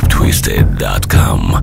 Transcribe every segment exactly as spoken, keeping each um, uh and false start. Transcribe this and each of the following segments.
hip twisted dot com.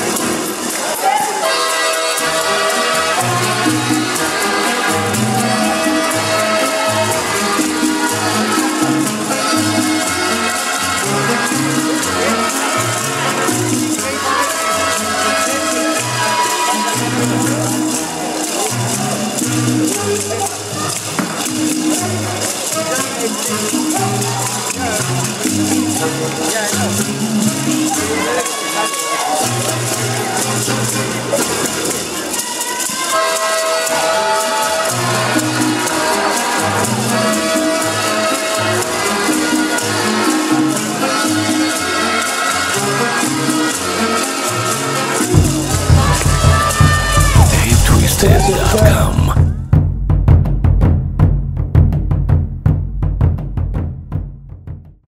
hip twisted dot com